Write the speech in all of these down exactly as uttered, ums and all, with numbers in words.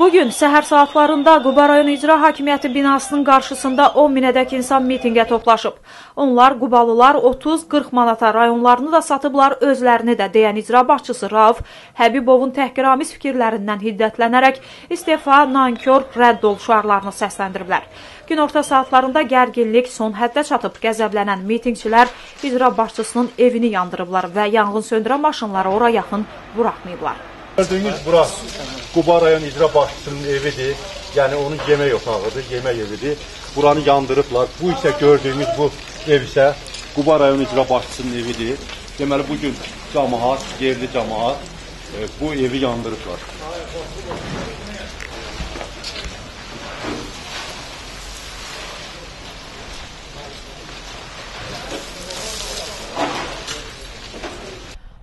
Bugün səhər saatlarında Quba rayon icra hakimiyyəti binasının qarşısında on minədək insan mitinqə toplaşıb. Onlar Qubalılar otuz qırx manata rayonlarını da satıblar, özlərini də deyən icra başçısı Rauf Həbibovun təhqiramiz fikirlərindən hiddətlənərək istefa, nankör, rədd ol şüarlarını səsləndiriblər. Gün orta saatlarında gərginlik son həddə çatıb, qəzəblənən mitinqçilər icra başçısının evini yandırıblar və yanğın söndürən maşınları ora yaxın buraxmayıblar. Gördüğünüz burası Quba rayon icra başçısının evidir. Yani onun yemək otağıdır, yemək evidir. Buranı yandırıblar. Bu ise gördüğünüz bu ev ise Quba rayon icra başçısının evidir. Deməli bugün cəmaət, yerli cəmaət bu evi yandırıblar.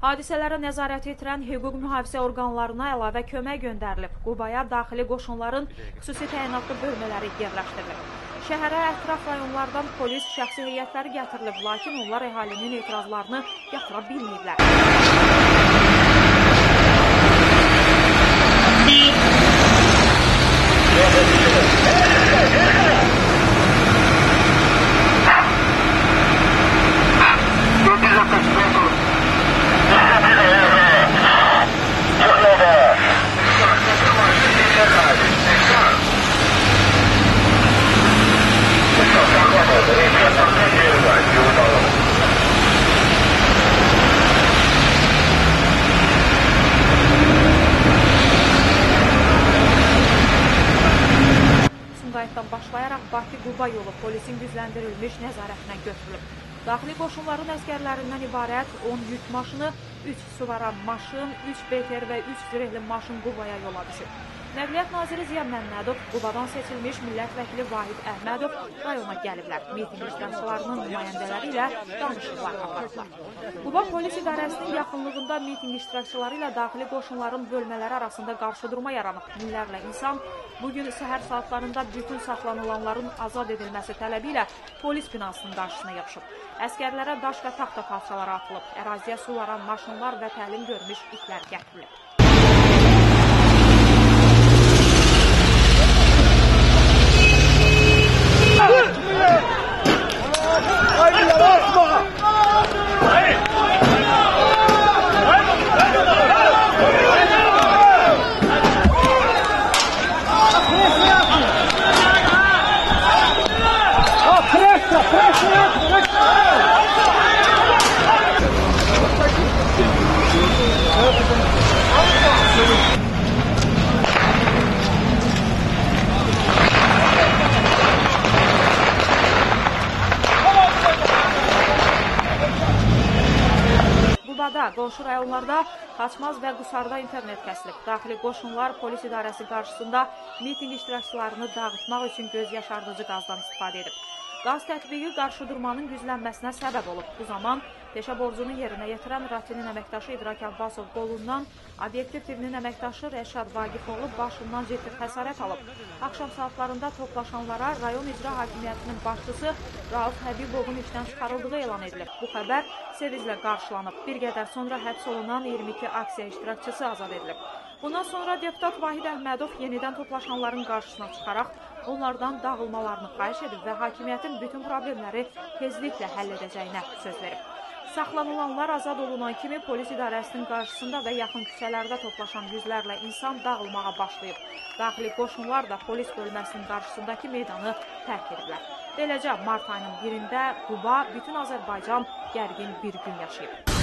Hadisələrə nəzarət etirən hüquq mühafizə orqanlarına əlavə kömək göndərilib. Qubaya daxili qoşunların xüsusi təyinatlı bölmələri yerləşdirilib. Şəhərə ətraf rayonlardan polis, şəxsi heyətləri gətirilib, lakin onlar əhalinin etirazlarını yatıra bilməyiblər. Sumqayıtdan başlayaraq Bakı-Quba yolu polisin gücləndirilmiş nəzarətinə götürülüb. Daxili qoşunların əsgərlərindən ibarət on yük maşını, üç suvaran maşın, üç B T R və üç zirehli maşın Qubaya yola düşüb. Nəqliyyat naziri Ziya Məmmədov, Qubadan seçilmiş millət vəkili Vahid Əhmədov rayona gəliblər. Miting iştirakçılarının nümayəndələri ilə danışıqlar aparıblar. Quba polis idarəsinin yaxınlığında miting iştirakçıları ilə daxili qoşunların bölmələri arasında qarşıdurma yaranıb. Minlərlə insan bugün səhər saatlarında bütün saxlanılanların azad edilməsi tələbi ilə polis binasının qarşısına yapışıb. Əskərlərə daş və taxta parçaları atılıb, əraziyə sularan maşınlar və təlim görmüş itlər gətirilib. Qubada, qonşu rayonlarda Xaçmaz və Qusarda internet kəsilib. Daxili qoşunlar polis idarəsi qarşısında miting iştirakçılarını dağıtmaq üçün göz yaşardıcı qazdan istifadə edib. Qaz tətbiqi qarşıdurmanın güclənməsinə səbəb olub. Bu zaman peşə borcunu yerinə yetirən Ratinin əməkdaşı İdrak Albasov qolundan, obyektiv tivinin əməkdaşı Reşad Vagifoğlu başından ciddi xəsarət alıb. Axşam saatlarında toplaşanlara rayon icra hakimiyyətinin başçısı Rauf Həbibovun işdən çıxarıldığı elan edilib. Bu xəbər sevizlə qarşılanıb. Bir qədər sonra həbs olunan iyirmi iki aksiya iştirakçısı azad edilib. Bundan sonra deputat Vahid Əhmədov yenidən toplaşanların qarşısına çıxaraq onlardan dağılmalarını xahiş edib və hakimiyyətin bütün problemləri tezliklə həll edəcəyinə söz verib. Saxlanılanlar azad olunan kimi polis idarəsinin qarşısında və yaxın küçələrdə toplaşan yüzlərlə insan dağılmağa başlayıb. Daxili qoşunlar da polis bölməsinin qarşısındakı meydanı tərk ediblər. Beləcə mart ayının birində Quba bütün Azərbaycan gərgin bir gün yaşayıb.